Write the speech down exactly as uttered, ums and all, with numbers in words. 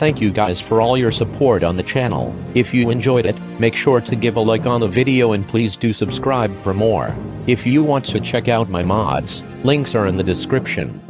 Thank you guys for all your support on the channel. If you enjoyed it, make sure to give a like on the video and please do subscribe for more. If you want to check out my mods, links are in the description.